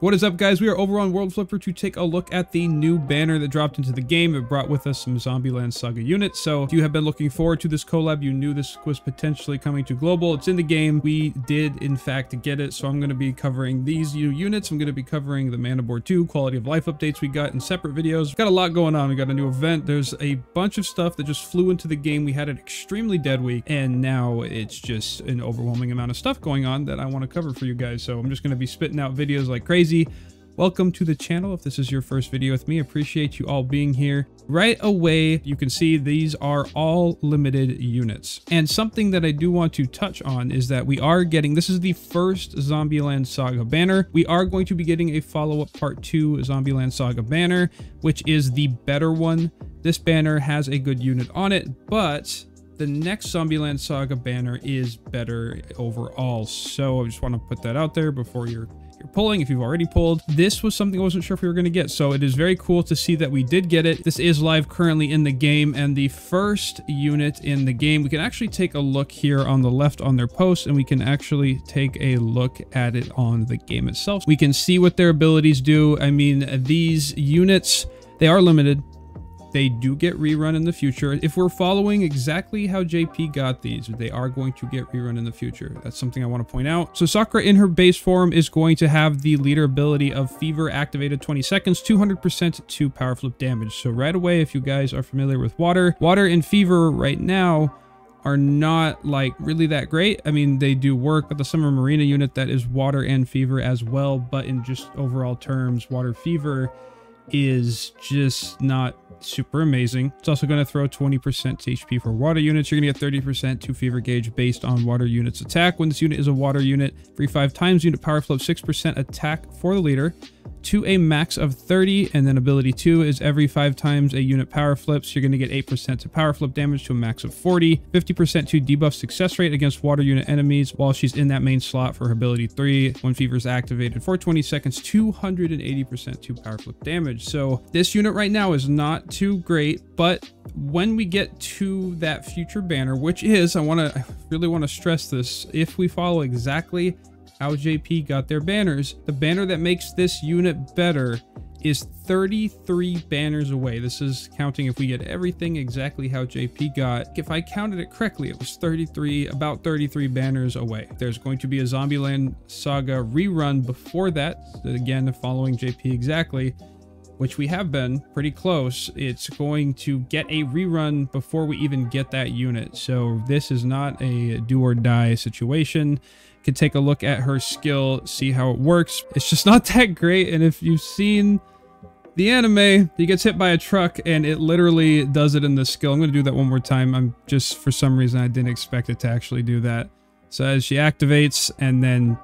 What is up, guys? We are over on World Flipper to take a look at the new banner that dropped into the game. It brought with us some Zombieland Saga units, so if you have been looking forward to this collab, you knew this was potentially coming to global. It's in the game. We did, in fact, get it, so I'm going to be covering these new units. I'm going to be covering the Mana Board 2 quality of life updates we got in separate videos. We've got a lot going on. We got a new event. There's a bunch of stuff that just flew into the game. We had an extremely dead week, and now it's just an overwhelming amount of stuff going on that I want to cover for you guys, so I'm just going to be spitting out videos like crazy. Welcome to the channel. If this is your first video with me, appreciate you all being here. Right away, you can see these are all limited units. And something that I do want to touch on is that we are getting, this is the first Zombieland Saga banner. We are going to be getting a follow-up part 2 Zombieland Saga banner, which is the better one. This banner has a good unit on it, but the next Zombieland Saga banner is better overall. So I just want to put that out there before you're pulling, if you've already pulled. This was something I wasn't sure if we were going to get, so it is very cool to see that we did get it. This is live currently in the game, and the first unit in the game, we can actually take a look here on the left on their post, and we can actually take a look at it on the game itself. We can see what their abilities do. I mean, these units, they are limited. They do get rerun in the future. If we're following exactly how JP got these, they are going to get rerun in the future. That's something I want to point out. So Sakura in her base form is going to have the leader ability of Fever activated 20 seconds, 200% to power flip damage. So right away, if you guys are familiar with water and Fever right now are not like really that great. I mean, they do work, but the Summer Marina unit that is water and Fever as well, but in just overall terms, water Fever is just not super amazing. It's also going to throw 20% to HP for water units. You're going to get 30% to Fever gauge based on water units attack. When this unit is a water unit, 3-5 times unit power flow, 6% attack for the leader to a max of 30, and then ability 2 is every 5 times a unit power flips, you're going to get 8% to power flip damage to a max of 40, 50% to debuff success rate against water unit enemies while she's in that main slot for her ability 3. When Fever's activated for 20 seconds, 280% to power flip damage. So this unit right now is not too great, but when we get to that future banner, which is, I really want to stress this, if we follow exactly how JP got their banners, the banner that makes this unit better is 33 banners away. This is counting if we get everything exactly how JP got. If I counted it correctly, it was 33 banners away. There's going to be a Zombieland Saga rerun before that, again following JP exactly, which we have been pretty close. It's going to get a rerun before we even get that unit. So this is not a do or die situation. Could take a look at her skill, see how it works. It's just not that great. And if you've seen the anime, he gets hit by a truck and it literally does it in the skill. I'm going to do that one more time. I'm just, for some reason, I didn't expect it to actually do that. So as she activates and then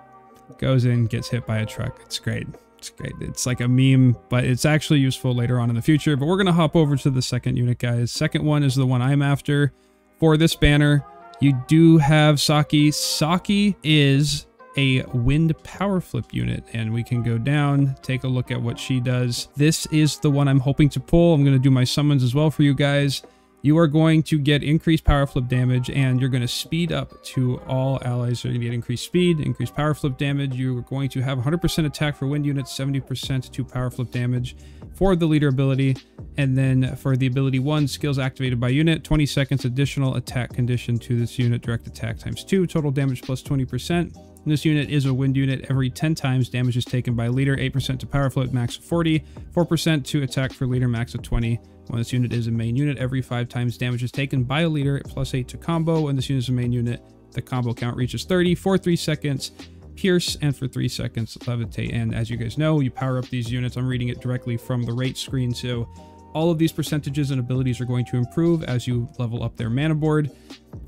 goes in, gets hit by a truck. It's great. It's great. It's like a meme, but it's actually useful later on in the future. But we're going to hop over to the second unit, guys. Second one is the one I'm after for this banner. You do have Saki. Saki is a wind power flip unit, and we can go down, take a look at what she does. This is the one I'm hoping to pull. I'm going to do my summons as well for you guys. You are going to get increased power flip damage, and you're going to speed up to all allies. So you're going to get increased speed, increased power flip damage. You are going to have 100% attack for wind units, 70% to power flip damage for the leader ability. And then for the ability 1, skills activated by unit, 20 seconds additional attack condition to this unit, direct attack times 2, total damage plus 20%. And this unit is a wind unit. Every 10 times damage is taken by leader, 8% to power flip, max of 40, 4% to attack for leader, max of 20. When this unit is a main unit, every 5 times damage is taken by a leader, plus 8 to combo. When this unit is a main unit, the combo count reaches 30 for 3 seconds, pierce, and for 3 seconds, levitate. And as you guys know, you power up these units. I'm reading it directly from the rate screen, so all of these percentages and abilities are going to improve as you level up their mana board.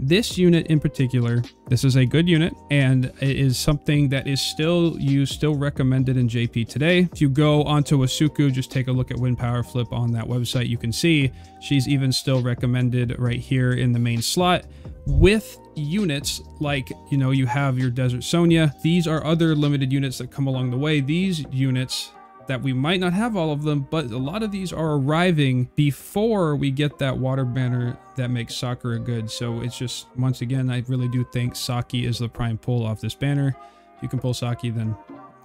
This unit in particular, this is a good unit, and it is something that is still used, still recommended in JP today. If you go onto Asuku, just take a look at Wind Power Flip on that website, you can see she's even still recommended right here in the main slot with units like, you know, you have your Desert Sonia. These are other limited units that come along the way. These units that we might not have all of them, but a lot of these are arriving before we get that water banner that makes Sakura good. So it's just, once again, I really do think Saki is the prime pull off this banner. If you can pull Saki, then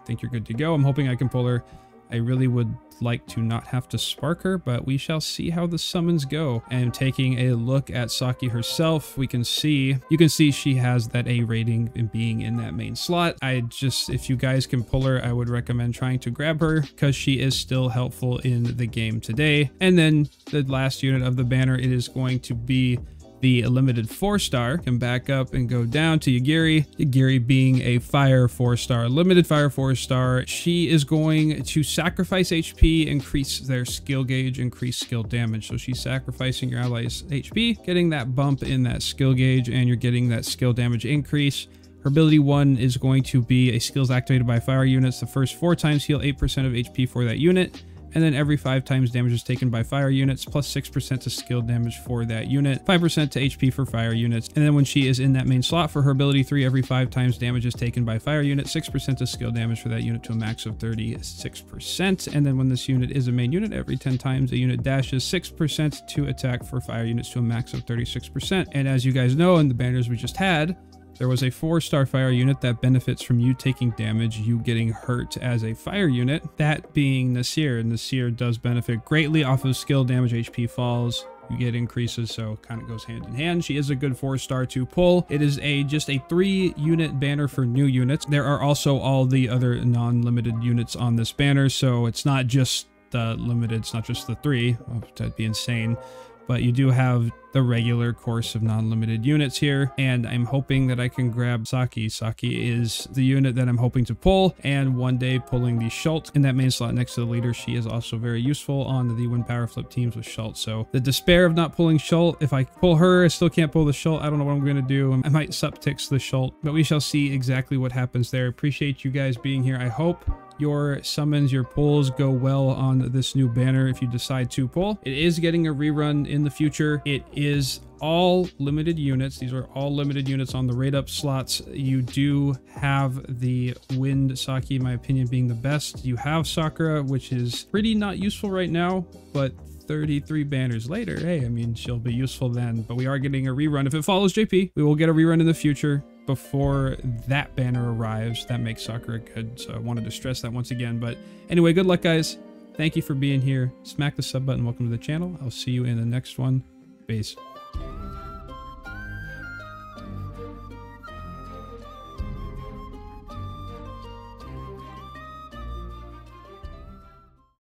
I think you're good to go. I'm hoping I can pull her. I really would like to not have to spark her, but we shall see how the summons go. And taking a look at Saki herself, we can see, you can see she has that A rating and being in that main slot. I just, if you guys can pull her, I would recommend trying to grab her because she is still helpful in the game today. And then the last unit of the banner, it is going to be the limited 4-star, can back up and go down to Yagiri. Yagiri being a fire 4-star, limited fire 4-star. She is going to sacrifice HP, increase their skill gauge, increase skill damage. So she's sacrificing your ally's HP, getting that bump in that skill gauge, and you're getting that skill damage increase. Her ability 1 is going to be a skills activated by fire units. The first 4 times heal 8% of HP for that unit. And then every 5 times damage is taken by fire units, plus 6% to skill damage for that unit, 5% to HP for fire units. And then when she is in that main slot for her ability 3, every 5 times damage is taken by fire unit, 6% to skill damage for that unit to a max of 36%. And then when this unit is a main unit, every 10 times a unit dashes, 6% to attack for fire units to a max of 36%. And as you guys know, in the banners we just had, there was a 4-star fire unit that benefits from you taking damage, you getting hurt as a fire unit, that being Nasir. Nasir does benefit greatly off of skill damage, HP falls, you get increases, so kind of goes hand in hand. She is a good 4-star to pull. It is a just a 3-unit banner for new units. There are also all the other non-limited units on this banner, so it's not just the limited, it's not just the 3. Oh, that'd be insane. But you do have the regular course of non-limited units here, and I'm hoping that I can grab Saki. Saki is the unit that I'm hoping to pull, and one day pulling the Shult in that main slot next to the leader. She is also very useful on the win power flip teams with Shult. So the despair of not pulling Shult, if I pull her, I still can't pull the Shult. I don't know what I'm going to do. I might subtix the Shult, but we shall see exactly what happens there. Appreciate you guys being here. I hope your summons, your pulls go well on this new banner if you decide to pull. It is getting a rerun in the future. It is all limited units. These are all limited units on the rate up slots. You do have the wind Saki, in my opinion, being the best. You have Sakura, which is pretty not useful right now, but 33 banners later, hey, I mean, she'll be useful then. But we are getting a rerun. If it follows JP, we will get a rerun in the future before that banner arrives. That makes Sakura good, so I wanted to stress that once again. But anyway, good luck, guys. Thank you for being here. Smack the sub button. Welcome to the channel. I'll see you in the next one. Peace.